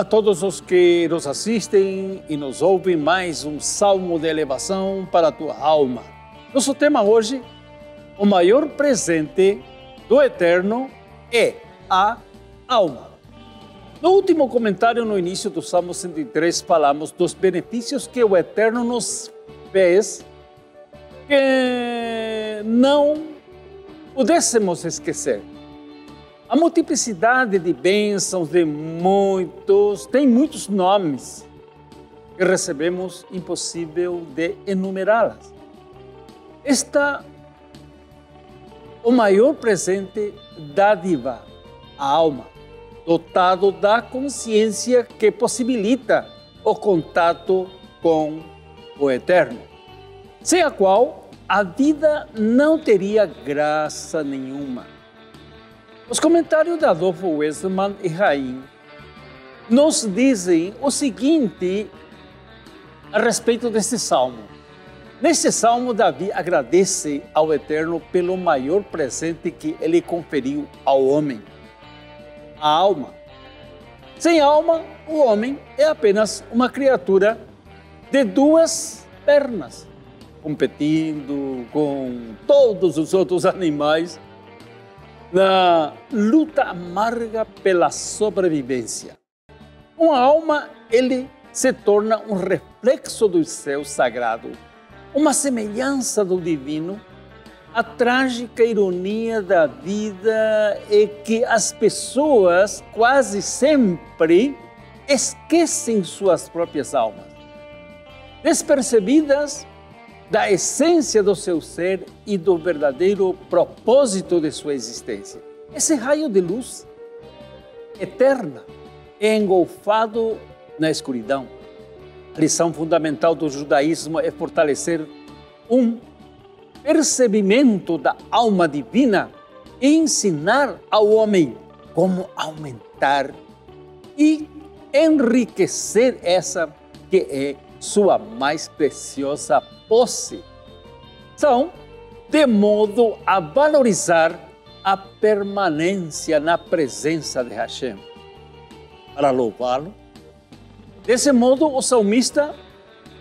a todos os que nos assistem e nos ouvem, mais um salmo de elevação para a tua alma. Nosso tema hoje, o maior presente do Eterno é a alma. No último comentário, no início do Salmo 103, falamos dos benefícios que o Eterno nos fez, que não pudéssemos esquecer. A multiplicidade de bênçãos tem muitos nomes que recebemos, impossível de enumerá-las. Esta, o maior presente, dádiva, a alma, dotado da consciência que possibilita o contato com o Eterno, sem a qual a vida não teria graça nenhuma. Os comentários de Adolfo Weisman e Raim nos dizem o seguinte a respeito deste salmo. Neste salmo, Davi agradece ao Eterno pelo maior presente que ele conferiu ao homem, a alma. Sem alma, o homem é apenas uma criatura de duas pernas, competindo com todos os outros animais na luta amarga pela sobrevivência. Com a alma, ele se torna um reflexo do céu sagrado, uma semelhança do divino, a trágica ironia da vida é que as pessoas quase sempre esquecem suas próprias almas, despercebidas da essência do seu ser e do verdadeiro propósito de sua existência. Esse raio de luz eterna é engolfado na escuridão. A lição fundamental do judaísmo é fortalecer um percebimento da alma divina e ensinar ao homem como aumentar e enriquecer essa que é sua mais preciosa posse, são de modo a valorizar a permanência na presença de Hashem, para louvá-lo. Desse modo, o salmista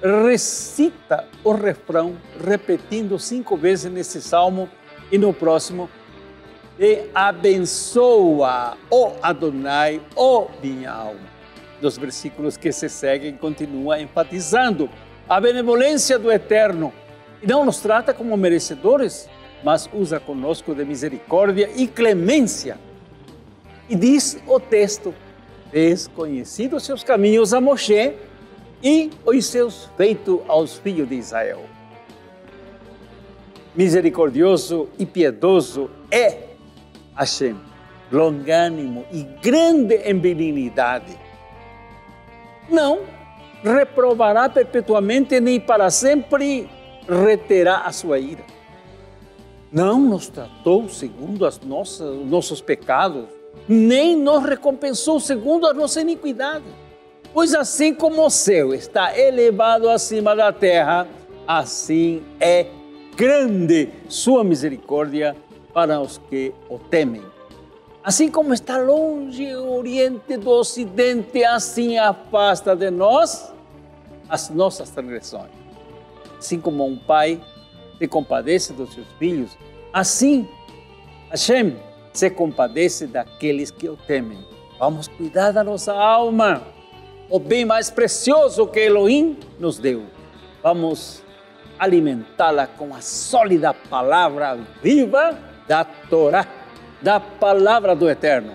recita o refrão, repetindo 5 vezes nesse salmo e no próximo, e abençoa, ó Adonai, ó minha alma. Dos versículos que se seguem, continua enfatizando a benevolência do Eterno, e não nos trata como merecedores, mas usa conosco de misericórdia e clemência. E diz o texto, desconhecidos seus caminhos a Moxê e os seus feitos aos filhos de Israel. Misericordioso e piedoso é Hashem, longânimo e grande em benignidade. Não reprovará perpetuamente, nem para sempre reterá a sua ira. Não nos tratou segundo os nossos pecados, nem nos recompensou segundo a nossa iniquidade. Pois assim como o céu está elevado acima da terra, assim é grande sua misericórdia para os que o temem. Assim como está longe o Oriente do Ocidente, assim afasta de nós as nossas transgressões. Assim como um pai se compadece dos seus filhos, assim Hashem se compadece daqueles que o temem. Vamos cuidar da nossa alma, o bem mais precioso que Elohim nos deu. Vamos alimentá-la com a sólida palavra viva da Torá, da palavra do Eterno.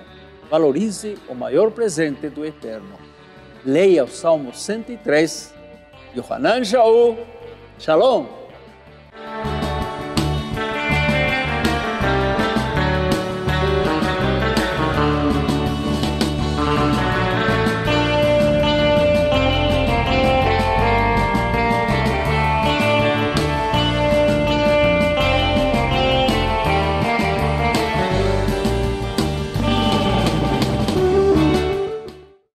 Valorize o maior presente do Eterno. Leia o Salmo 103. Yohanan Jaú. Shalom.